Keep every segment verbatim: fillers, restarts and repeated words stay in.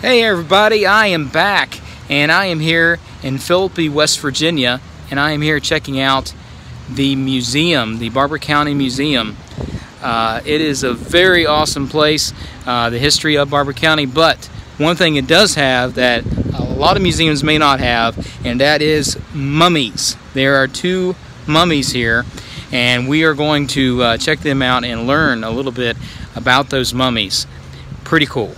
Hey everybody, I am back, and I am here in Philippi, West Virginia, and I am here checking out the museum, the Barbour County Museum. Uh, it is a very awesome place, uh, the history of Barbour County, but one thing it does have that a lot of museums may not have, and that is mummies. There are two mummies here, and we are going to uh, check them out and learn a little bit about those mummies. Pretty cool.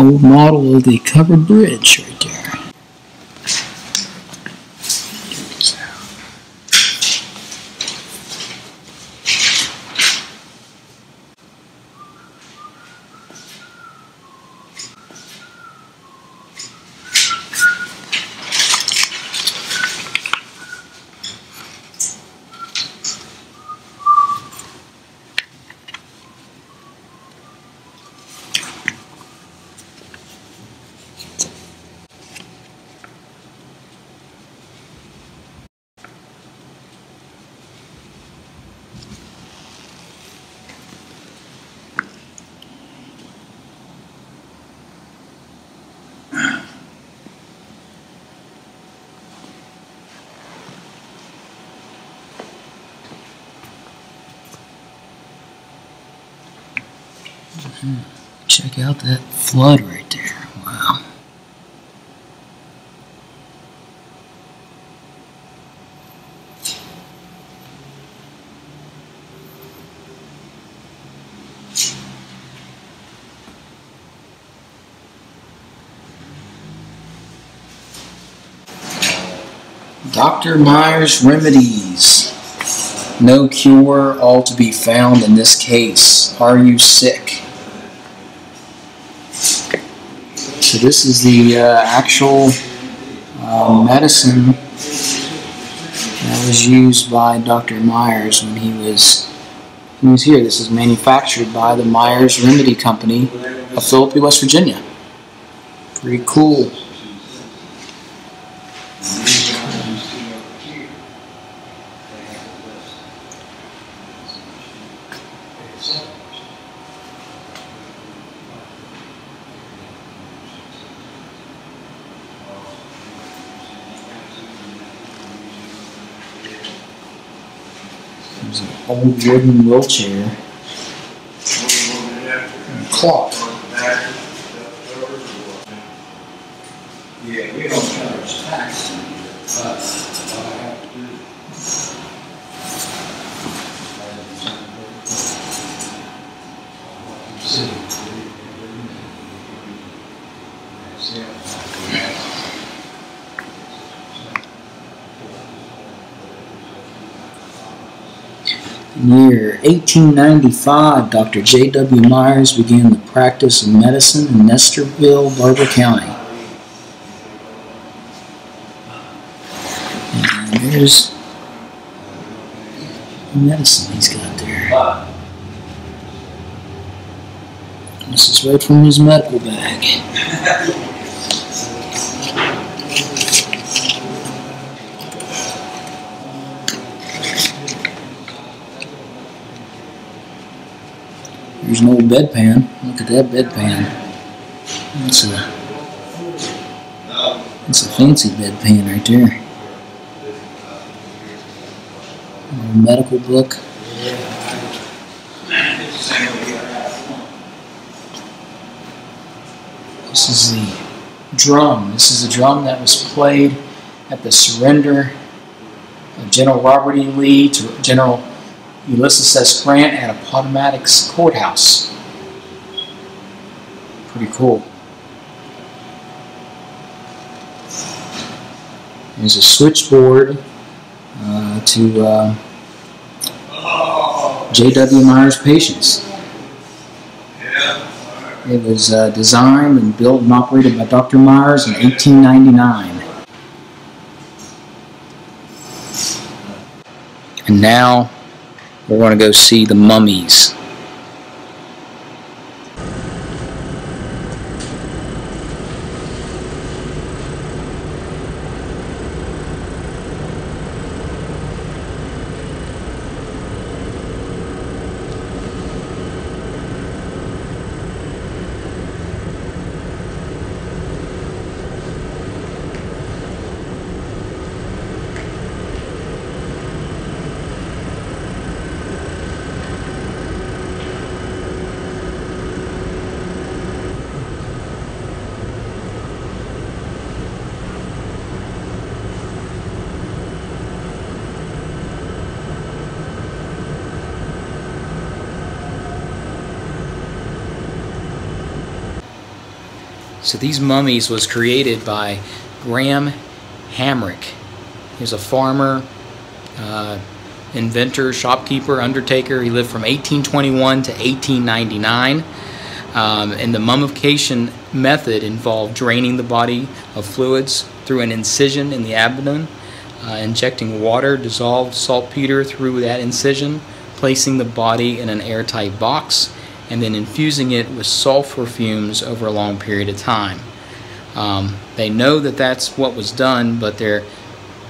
Old model of the covered bridge right there. Check out that flood right there. Wow. Doctor Myers Remedies. No cure, all to be found in this case. Are you sick? So this is the uh, actual uh, medicine that was used by Doctor Myers when he was he was here. This is manufactured by the Myers Remedy Company of Philippi, West Virginia. Pretty cool. There's an old wooden wheelchair and a clock. Yeah, we don't charge tax. In the year eighteen ninety-five, Doctor J W Myers began the practice of medicine in Nestorville, Barbour County. And there's the medicine he's got there. This is right from his medical bag. There's an old bedpan. Look at that bedpan. That's a, that's a fancy bedpan right there. A little medical book. This is the drum. This is the drum that was played at the surrender of General Robert E. Lee to General Ulysses S. Grant at Appomattox courthouse. Pretty cool. There's a switchboard uh, to uh, J W Myers patients. It was uh, designed and built and operated by Doctor Myers in eighteen ninety-nine. And now we're going to go see the mummies. So these mummies was created by Graham Hamrick. He was a farmer, uh, inventor, shopkeeper, undertaker. He lived from eighteen twenty-one to eighteen ninety-nine. Um, and the mummification method involved draining the body of fluids through an incision in the abdomen, uh, injecting water, dissolved saltpeter through that incision, placing the body in an airtight box, and then infusing it with sulfur fumes over a long period of time. Um, they know that that's what was done, but they're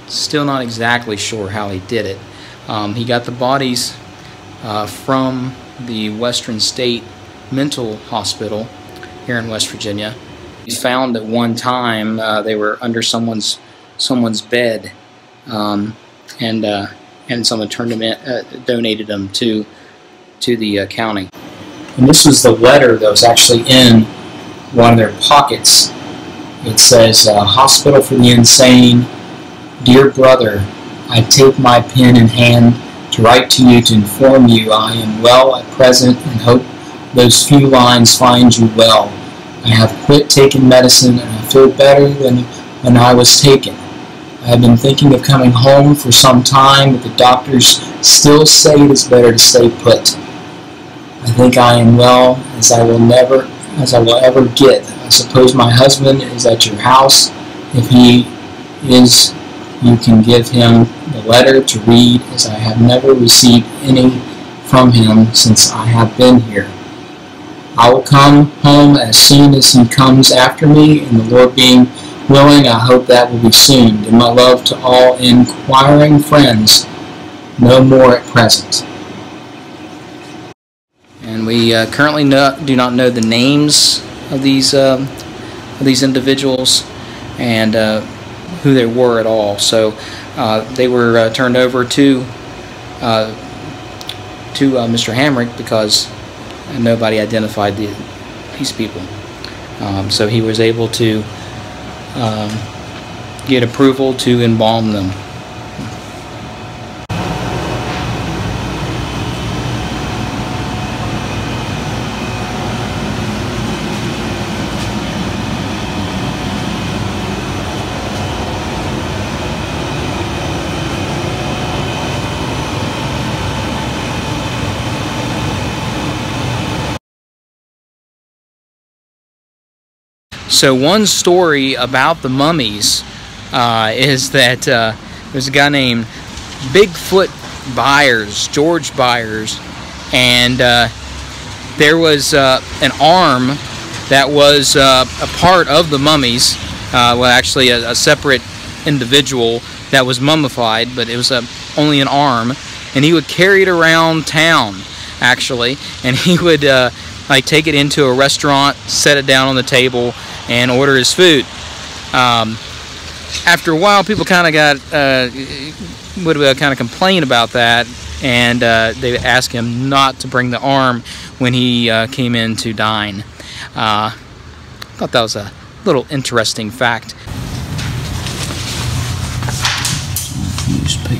still not exactly sure how he did it. Um, he got the bodies uh, from the Western State Mental Hospital here in West Virginia. He found at one time uh, they were under someone's someone's bed, um, and uh, and someone turned them in, uh, donated them to to the uh, county. And this was the letter that was actually in one of their pockets. It says, uh, Hospital for the Insane, dear brother, I take my pen in hand to write to you to inform you I am well at present and hope those few lines find you well. I have quit taking medicine and I feel better than when I was taken. I have been thinking of coming home for some time, but the doctors still say it is better to stay put. I think I am well as I will never, as I will ever get. I suppose my husband is at your house. If he is, you can give him the letter to read, as I have never received any from him since I have been here. I will come home as soon as he comes after me, and the Lord being willing, I hope that will be soon. And my love to all inquiring friends, no more at present. And we uh, currently no, do not know the names of these um, of these individuals and uh, who they were at all. So uh, they were uh, turned over to uh, to uh, Mister Hamrick because nobody identified the, these people. Um, so he was able to um, get approval to embalm them. So one story about the mummies uh, is that uh, there's a guy named Bigfoot Byers, George Byers, and uh, there was uh, an arm that was uh, a part of the mummies, uh, well actually a, a separate individual that was mummified, but it was uh, only an arm, and he would carry it around town actually, and he would uh, like take it into a restaurant, set it down on the table, and order his food. Um, after a while, people kind of got uh, would kind of complain about that, and uh, they asked him not to bring the arm when he uh, came in to dine. Uh, I thought that was a little interesting fact. Newspapers.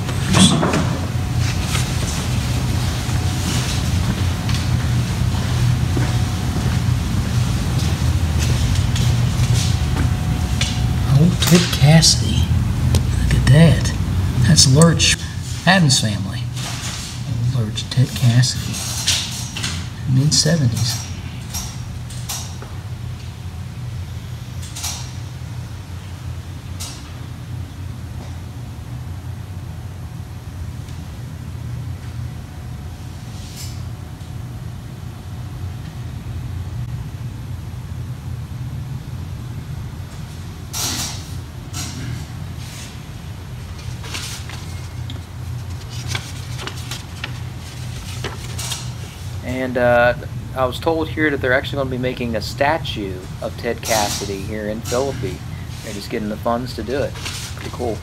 Ted Cassidy. Look at that. That's Lurch. Adams family. Lurch, Ted Cassidy. mid seventies. And uh, I was told here that they're actually going to be making a statue of Ted Cassidy here in Philippi. They're just getting the funds to do it. Pretty cool.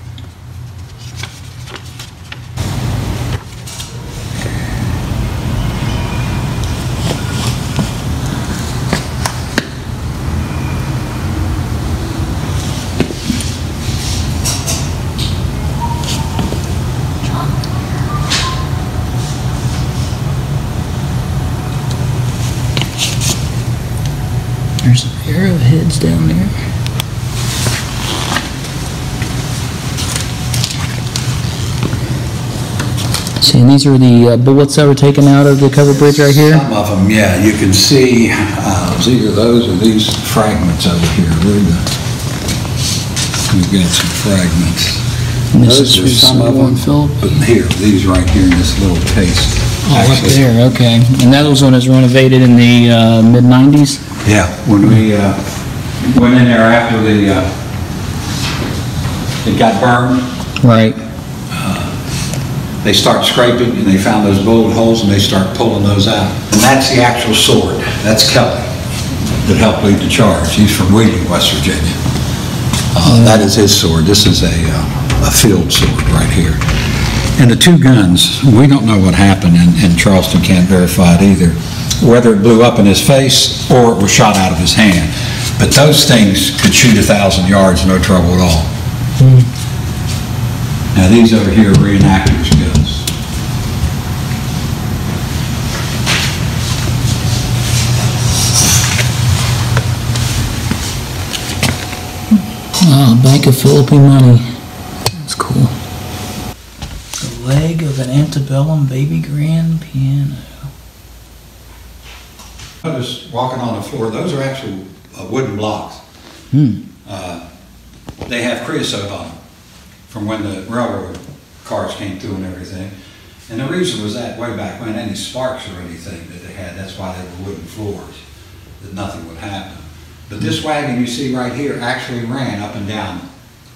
There's some arrowheads down there. See, and these are the uh, bullets that were taken out of the covered bridge right here? Some of them, yeah. You can see uh, it was either those or these fragments over here. The, we've got some fragments. And those are some of them, but here, these right here in this little case. Oh, actually, up there, okay. And that was when it was renovated in the uh, mid nineties? Yeah, when we uh, went in there after the, uh, it got burned. Right. Uh, they start scraping and they found those bullet holes and they start pulling those out. And that's the actual sword. That's Kelly that helped lead the charge. He's from Wheeling, West Virginia. Uh, that is his sword. This is a, uh, a field sword right here. And the two guns, we don't know what happened, and, and Charleston can't verify it either, whether it blew up in his face or it was shot out of his hand. But those things could shoot a thousand yards, no trouble at all. Mm-hmm. Now these over here are reenactors' guns. Wow, Bank of Philippi money. That's cool. Leg of an antebellum baby grand piano. I was walking on the floor. Those are actual uh, wooden blocks. Hmm. Uh, they have creosote on them from when the railroad cars came through and everything. And the reason was that way back when any sparks or anything that they had, that's why they were wooden floors, that nothing would happen. But this wagon you see right here actually ran up and down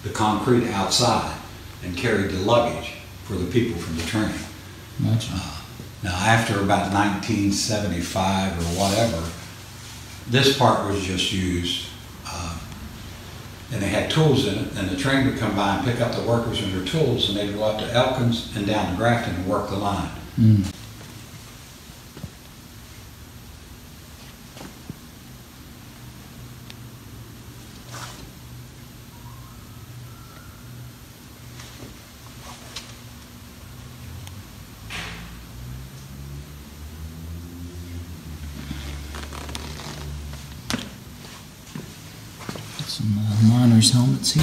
the concrete outside and carried the luggage for the people from the train. Gotcha. Uh, now after about nineteen seventy-five or whatever, this part was just used, uh, and they had tools in it, and the train would come by and pick up the workers and their tools, and they'd go up to Elkins and down to Grafton and work the line. Mm. Some uh, miners' helmets here.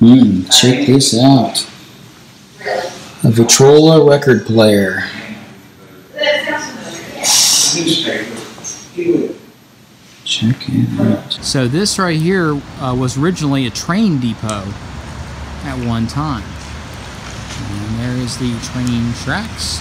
Hmm, check this out. A Victrola record player. Check it out. So this right here uh, was originally a train depot at one time. And there is the train tracks.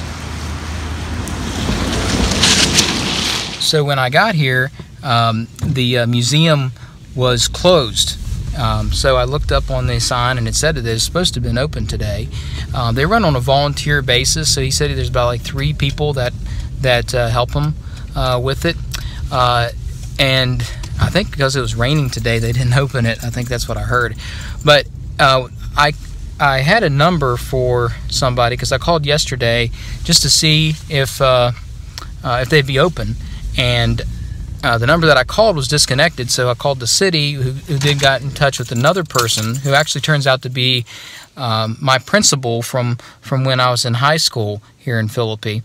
So when I got here, um, the uh, museum was closed. Um, so I looked up on the sign and it said that it was supposed to have been open today. Um, they run on a volunteer basis. So he said there's about like three people that, that uh, help them uh, with it. Uh, and I think because it was raining today, they didn't open it. I think that's what I heard. But uh, I... I had a number for somebody because I called yesterday just to see if uh, uh, if they'd be open, and uh, the number that I called was disconnected. So I called the city, who, who did got in touch with another person who actually turns out to be um, my principal from from when I was in high school here in Philippi,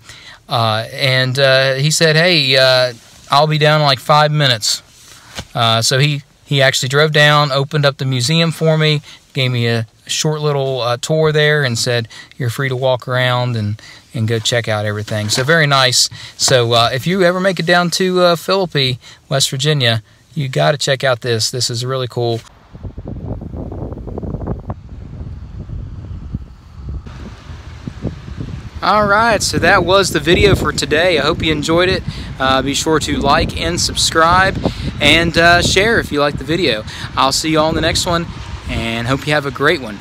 uh, and uh, he said, "Hey, uh, I'll be down in like five minutes." Uh, so he he actually drove down, opened up the museum for me, gave me a short little uh, tour there and said you're free to walk around and and go check out everything. So very nice. So uh, if you ever make it down to uh, Philippi, West Virginia, you got to check out this. This is really cool. All right, so that was the video for today. I hope you enjoyed it. Uh, be sure to like and subscribe and uh, share if you like the video. I'll see you all in the next one. and hope you have a great one.